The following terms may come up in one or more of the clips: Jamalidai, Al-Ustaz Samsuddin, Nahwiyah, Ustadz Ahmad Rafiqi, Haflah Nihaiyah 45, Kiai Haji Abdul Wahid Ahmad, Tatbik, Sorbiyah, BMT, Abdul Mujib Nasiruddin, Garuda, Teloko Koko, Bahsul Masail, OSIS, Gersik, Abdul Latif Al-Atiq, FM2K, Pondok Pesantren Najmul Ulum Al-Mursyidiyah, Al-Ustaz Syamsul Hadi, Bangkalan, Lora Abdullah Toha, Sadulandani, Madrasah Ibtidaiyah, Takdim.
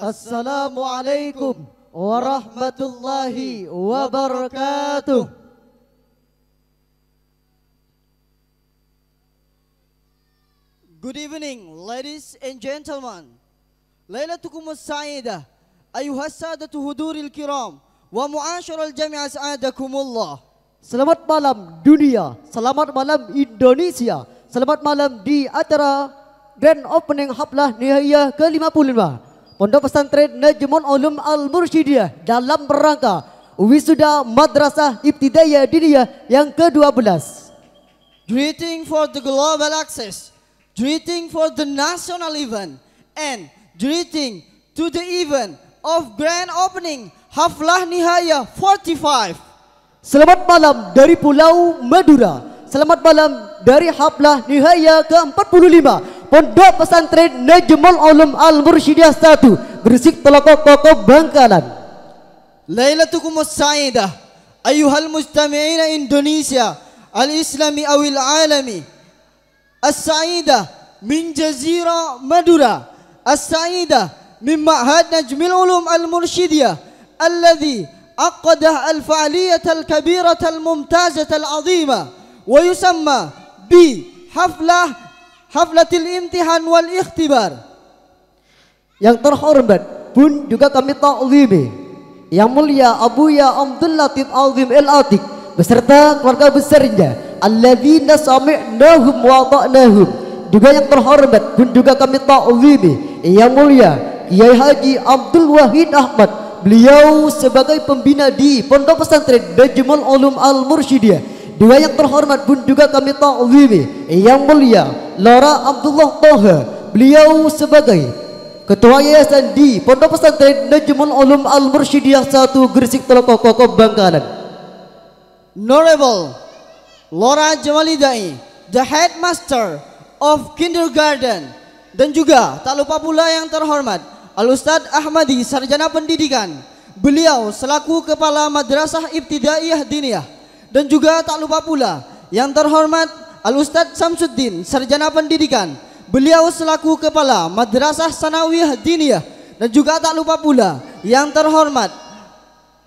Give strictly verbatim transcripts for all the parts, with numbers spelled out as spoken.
Assalamualaikum warahmatullahi wabarakatuh. Good evening, ladies and gentlemen. Lailatukum as-sa'idah, ayuhas sadatu huduril kiram, wa mu'asharal jami'a sa'adakumullah. Selamat malam dunia, selamat malam Indonesia, selamat malam di acara Grand Opening Haflah Nihaiyah ke lima puluh lima. Pondok Pesantren Najmul Ulum Al-Mursyidiyah dalam rangka Wisuda Madrasah Ibtidaiyah Diniyah yang ke dua belas. Greeting for the global access, greeting for the national event, and greeting to the event of Grand Opening Haflah Nihaiyah forty-five. Selamat malam dari Pulau Madura, selamat malam dari Haflah Nihaiyah ke empat puluh lima. Pondok Pesantren Najmul Ulum Al-Mursyidiyah satu Gersik Teloko Koko Bangkalan. Lailatukum as-sa'idah ayuhal mustami'ina Indonesia al-islami awil alami. As-sa'idah min jazira Madura, as-sa'idah min ma'had Najmul Ulum Al-Mursyidiyah alladhi aqadah al-fa'aliyah al-kabirah al-mumtazah al-azimah wa yusamma bi haflah Haflatil imtihan wal ikhtibar. Yang terhormat pun juga kami ta'zimi yang mulia Abuya Abdul Latif Al-Atiq beserta keluarga besarnya alladzina sami'nahum wa ta'nahum. Juga yang terhormat pun juga kami ta'zimi yang mulia Kiai Haji Abdul Wahid Ahmad, beliau sebagai pembina di Pondok Pesantren Najmul Ulum Al-Mursyidiyah. Dua yang terhormat pun juga kami ta'zimi yang mulia Lora Abdullah Toha, beliau sebagai ketua yayasan di Pondok Pesantren Najmul Ulum Al-Mursyidiyah satu Gersik Teloko Koko Bangkalan. Honorable Lora Jamalidai, the headmaster of kindergarten, dan juga tak lupa pula yang terhormat Al-Ustadz Ahmadi, sarjana pendidikan, beliau selaku kepala Madrasah Ibtidaiyah Diniyah. Dan juga tak lupa pula yang terhormat Al-Ustaz Samsuddin, sarjana pendidikan, beliau selaku kepala Madrasah Sanawiyah Diniyah. Dan juga tak lupa pula yang terhormat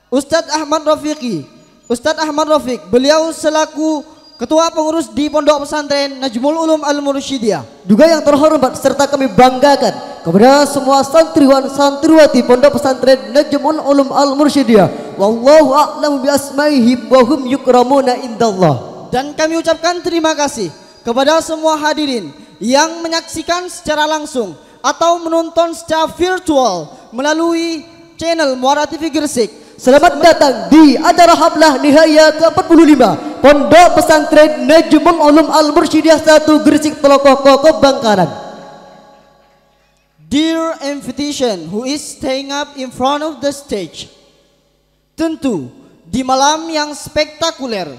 Ustadz Ahmad Rafiqi, Ustadz Ahmad Rafiq, beliau selaku ketua pengurus di Pondok Pesantren Najmul Ulum Al-Mursyidiyah. Juga yang terhormat serta kami banggakan kepada semua santriwan santriwati Pondok Pesantren Najmul Ulum Al-Mursyidiyah. Wallahu a'lamu bi asmaihim wa hum yukramuna indallah. Dan kami ucapkan terima kasih kepada semua hadirin yang menyaksikan secara langsung atau menonton secara virtual melalui channel Muara T V Gersik. Selamat, Selamat datang di acara Haflah Nihaiyah ke empat puluh lima Pondok Pesantren Najmul Ulum Al-Mursyidiyah satu Gersik Teloko Koko Bangkalan. Dear invitation who is staying up in front of the stage, tentu di malam yang spektakuler,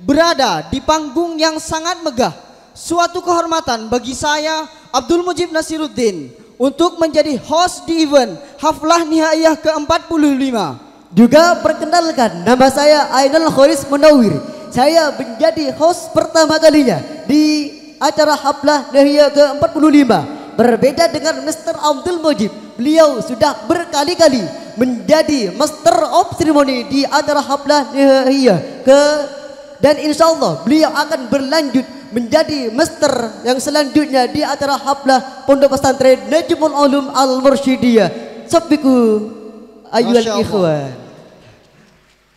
berada di panggung yang sangat megah, suatu kehormatan bagi saya Abdul Mujib Nasiruddin untuk menjadi host di event Haflah Nihaiyah ke empat puluh lima. Juga perkenalkan, nama saya Ainul Kholis Munawir. Saya menjadi host pertama kalinya di acara Haflah Nihaiyah ke empat puluh lima. Berbeda dengan mister Abdul Mujib, beliau sudah berkali-kali menjadi master of ceremony di acara Haflah Nihaiyah ke dan insyaallah beliau akan berlanjut menjadi master yang selanjutnya di acara Haflah Pondok Pesantren Najmul Ulum Al-Mursyidiyah. Sabbiku ayyuhal ikhwan.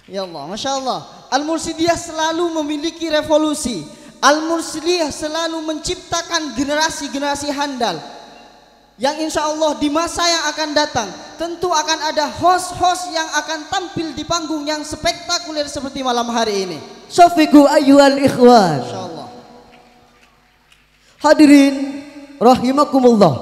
Ya Allah, masyaallah. Al-Mursyidiyah selalu memiliki revolusi. Al-Mursyidiyah selalu menciptakan generasi-generasi handal yang insya Allah di masa yang akan datang tentu akan ada host-host yang akan tampil di panggung yang spektakuler seperti malam hari ini. Shafiqu ayyuhal ikhwan. Insya Allah. Hadirin rahimakumullah,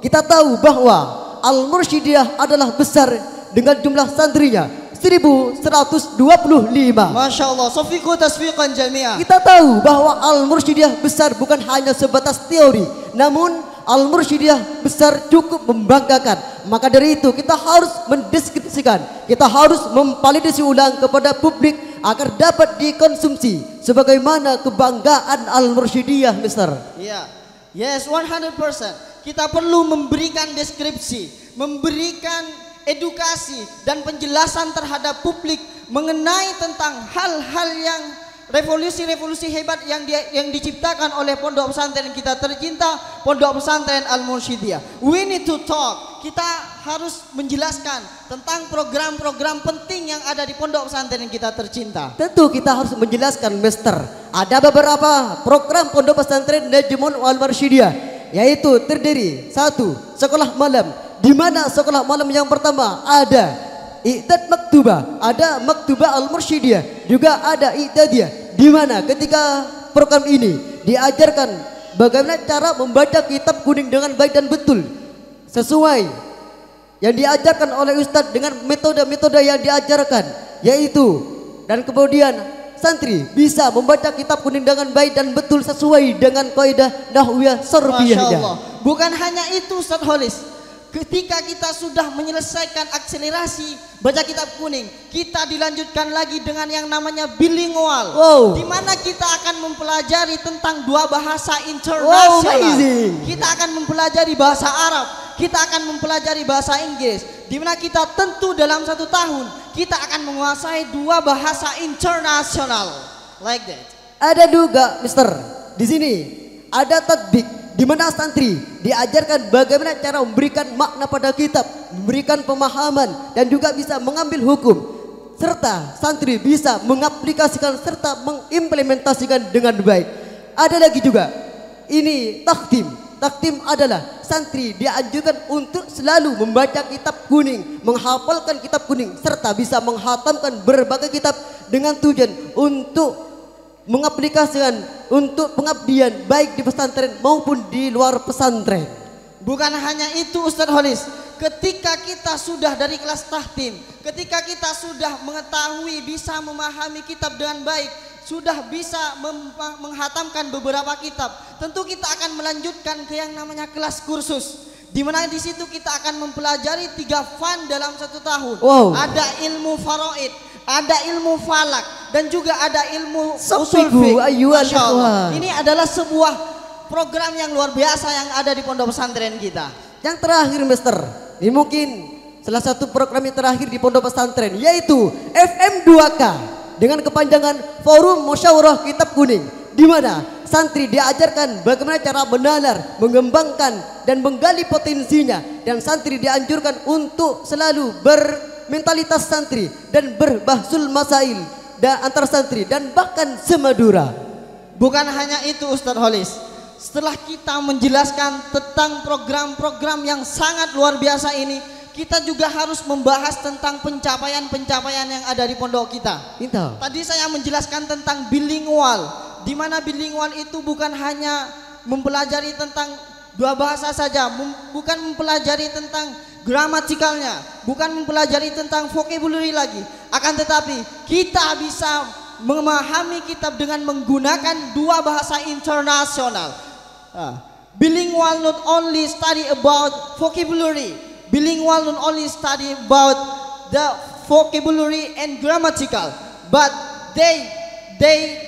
kita tahu bahwa Al-Mursyidiyah adalah besar dengan jumlah santrinya seribu seratus dua puluh lima. Masya Allah. Shafiqu tasfiqan jami'ah. Kita tahu bahwa Al-Mursyidiyah besar bukan hanya sebatas teori, namun Al-Mursyidiyah besar cukup membanggakan. Maka dari itu kita harus mendeskripsikan, kita harus memvalidasi ulang kepada publik agar dapat dikonsumsi sebagaimana kebanggaan Al-Mursyidiyah besar. Ya, yeah. Yes, one hundred percent. kita perlu memberikan deskripsi, memberikan edukasi dan penjelasan terhadap publik mengenai tentang hal-hal yang revolusi-revolusi hebat yang di, yang diciptakan oleh pondok pesantren kita tercinta, Pondok Pesantren Al-Mursyidiyah. We need to talk. Kita harus menjelaskan tentang program-program penting yang ada di pondok pesantren kita tercinta. Tentu kita harus menjelaskan, Mister. Ada beberapa program Pondok Pesantren Najmul Al-Mursyidiyah, yaitu terdiri satu, sekolah malam, di mana sekolah malam yang pertama ada I'tad Maktubah, ada Maktubah Al-Mursyidiyah, juga ada I'tadiyah, di mana ketika program ini diajarkan bagaimana cara membaca kitab kuning dengan baik dan betul sesuai yang diajarkan oleh Ustadz dengan metode-metode yang diajarkan, yaitu dan kemudian santri bisa membaca kitab kuning dengan baik dan betul sesuai dengan kaidah nahwiyah sorbiyahnya. Bukan hanya itu, Ustaz Kholis. Ketika kita sudah menyelesaikan akselerasi baca kitab kuning, kita dilanjutkan lagi dengan yang namanya bilingual. Wow. Di mana kita akan mempelajari tentang dua bahasa internasional. Wow, kita akan mempelajari bahasa Arab, kita akan mempelajari bahasa Inggris. Di mana kita tentu dalam satu tahun kita akan menguasai dua bahasa internasional, like that. Ada juga, Mister, di sini ada tatbik, di mana santri diajarkan bagaimana cara memberikan makna pada kitab, memberikan pemahaman dan juga bisa mengambil hukum, serta santri bisa mengaplikasikan serta mengimplementasikan dengan baik. Ada lagi juga, ini takdim. Takdim adalah santri dianjurkan untuk selalu membaca kitab kuning, menghafalkan kitab kuning, serta bisa menghatamkan berbagai kitab dengan tujuan untuk mengaplikasikan untuk pengabdian baik di pesantren maupun di luar pesantren. Bukan hanya itu, Ustaz Kholis. Ketika kita sudah dari kelas tahtim, ketika kita sudah mengetahui bisa memahami kitab dengan baik, sudah bisa menghatamkan beberapa kitab, tentu kita akan melanjutkan ke yang namanya kelas kursus, di mana di situ kita akan mempelajari tiga fan dalam satu tahun. Wow. Ada ilmu faraid, ada ilmu falak, dan juga ada ilmu usul fiqh. Ini adalah sebuah program yang luar biasa yang ada di pondok pesantren kita. Yang terakhir, Mister, ini mungkin salah satu program yang terakhir di pondok pesantren, yaitu F M dua K dengan kepanjangan Forum Musyawarah Kitab Kuning, di mana santri diajarkan bagaimana cara menalar, mengembangkan dan menggali potensinya, dan santri dianjurkan untuk selalu bermentalitas santri dan berbahsul masail dan antar santri dan bahkan semadura. Bukan hanya itu, Ustaz Kholis. Setelah kita menjelaskan tentang program-program yang sangat luar biasa ini, kita juga harus membahas tentang pencapaian-pencapaian yang ada di pondok kita. Itu. Tadi saya menjelaskan tentang bilingual, di mana bilingual itu bukan hanya mempelajari tentang dua bahasa saja, Mem bukan mempelajari tentang gramatikalnya, bukan mempelajari tentang vocabulary lagi. Akan tetapi kita bisa memahami kitab dengan menggunakan dua bahasa internasional. Uh. Bilingual not only study about vocabulary. Bilingual not only study about the vocabulary and grammatical, but they they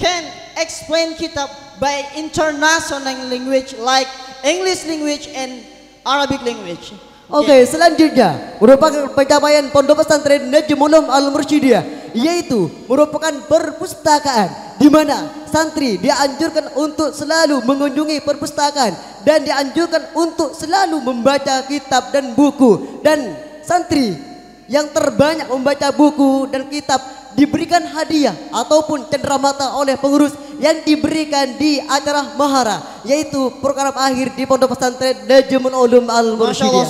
can explain kitab by international language like English language and Arabic language. Oke, okay, selanjutnya merupakan pencapaian Pondok Pesantren Najmul Ulum Al-Mursyidiyah, yaitu merupakan perpustakaan, di mana santri dianjurkan untuk selalu mengunjungi perpustakaan dan dianjurkan untuk selalu membaca kitab dan buku, dan santri yang terbanyak membaca buku dan kitab diberikan hadiah ataupun cenderamata oleh pengurus yang diberikan di acara mahara, yaitu program akhir di pondok pesantren Najmul Ulum Al-Mursyidiyah.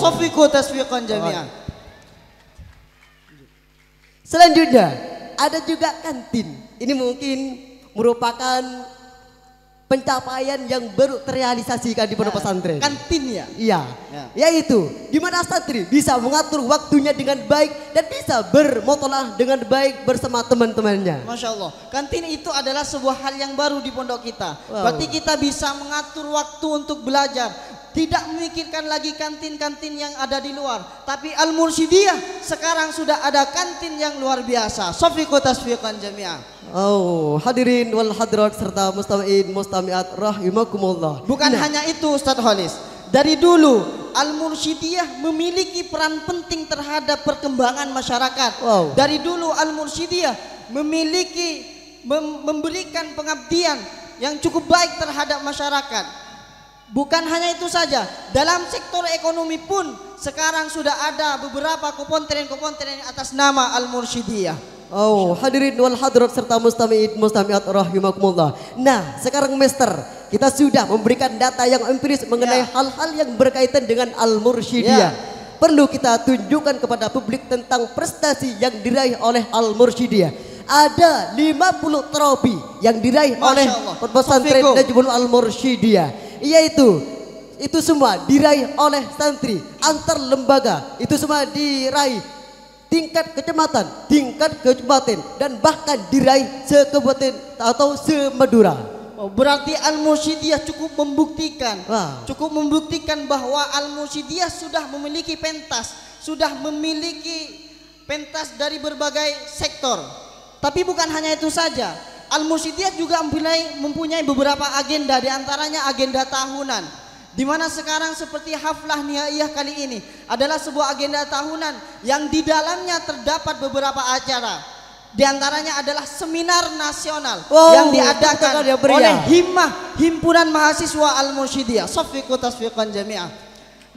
Selanjutnya ada juga kantin. Ini mungkin merupakan pencapaian yang baru terrealisasikan di pondok pesantren. Kantin ya? Iya. Ya. Yaitu di mana santri bisa mengatur waktunya dengan baik dan bisa bermutolaah dengan baik bersama teman-temannya. Masya Allah. Kantin itu adalah sebuah hal yang baru di pondok kita. Wow. Berarti kita bisa mengatur waktu untuk belajar, tidak memikirkan lagi kantin-kantin yang ada di luar. Tapi Al-Mursyidiyah sekarang sudah ada kantin yang luar biasa. Sofiqo tasfiqan jami'ah. Oh, hadirin wal hadirat serta mustami'in mustami'at rahimakumullah. Bukan nah. hanya itu, Ustaz Kholis. Dari dulu Al-Mursyidiyah memiliki peran penting terhadap perkembangan masyarakat. Wow. Dari dulu Al-Mursyidiyah memiliki mem memberikan pengabdian yang cukup baik terhadap masyarakat. Bukan hanya itu saja, dalam sektor ekonomi pun sekarang sudah ada beberapa komponen-komponen atas nama Al-Mursyidiyah. Oh, hadirin wal hadirat serta mustami'in mustami'at rahimakumullah. Nah, sekarang Mister, kita sudah memberikan data yang empiris mengenai hal-hal ya. yang berkaitan dengan Al-Mursyidiyah. Ya. Perlu kita tunjukkan kepada publik tentang prestasi yang diraih oleh Al-Mursyidiyah. Ada lima puluh trofi yang diraih Masya oleh pesantren Najmul Al-Mursyidiyah. Yaitu itu semua diraih oleh santri antar lembaga. Itu semua diraih tingkat kecamatan, tingkat kabupaten, dan bahkan diraih sekabupaten atau semedura. Berarti Al-Mursyidiyah cukup membuktikan, wow. cukup membuktikan bahwa Al-Mursyidiyah sudah memiliki pentas, sudah memiliki pentas dari berbagai sektor. Tapi bukan hanya itu saja, Al-Mursyidiyah juga mempunyai, mempunyai beberapa agenda, diantaranya agenda tahunan. Di mana sekarang seperti Haflah Nihaiyah kali ini adalah sebuah agenda tahunan yang di dalamnya terdapat beberapa acara. Di antaranya adalah seminar nasional oh, yang diadakan ya, oleh Himmah Himpunan Mahasiswa Al-Mursyidiyah. Shaffiqu tasfiqan jami'ah.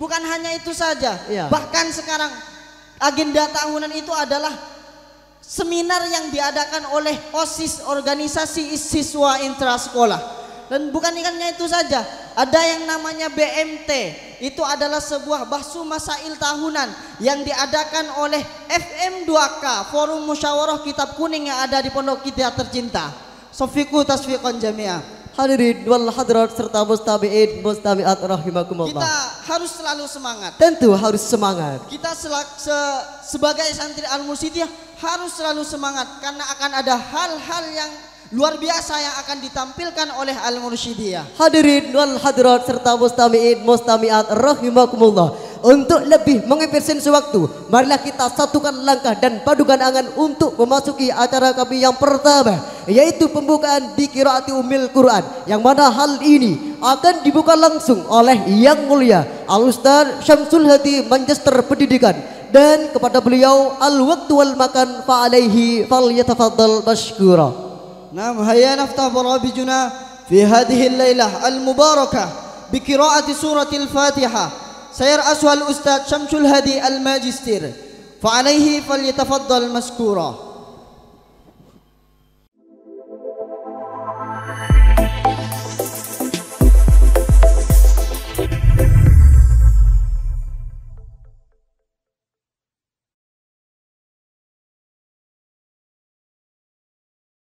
Bukan hanya itu saja, ya. bahkan sekarang agenda tahunan itu adalah seminar yang diadakan oleh O S I S, Organisasi Siswa Intrasekolah. Dan bukan hanya itu saja, ada yang namanya B M T. Itu adalah sebuah bahsu masail tahunan yang diadakan oleh F M dua K, Forum Musyawarah Kitab Kuning yang ada di Pondok Kita Tercinta. Shaffiqu tasfiqan jami'ah. Hadirin wal hadirat serta mustabi'in mustabi'at rahimakumullah. Kita harus selalu semangat. Tentu harus semangat. Kita se sebagai santri Al-Mursyidiyah harus selalu semangat karena akan ada hal-hal yang luar biasa yang akan ditampilkan oleh Al-Mursyidiyah. Hadirin wal hadirat serta mustami'in mustami'at rahimakumullah. Untuk lebih mengefisiensi waktu, marilah kita satukan langkah dan padukan angan untuk memasuki acara kami yang pertama, yaitu pembukaan bi qiraati ummil Quran, yang mana hal ini akan dibuka langsung oleh yang mulia Al-Ustaz Syamsul Hadi, Magister Pendidikan. Dan kepada beliau al-waqtu wal makan fa'alaihi fal yatafaddal mashkura. نعم هيا نفتح برامجنا في هذه الليلة المباركة بقراءة سورة الفاتحة سيرأسها الأستاذ شمس الهادي الماجستير فعليه فليتفضل مشكورا.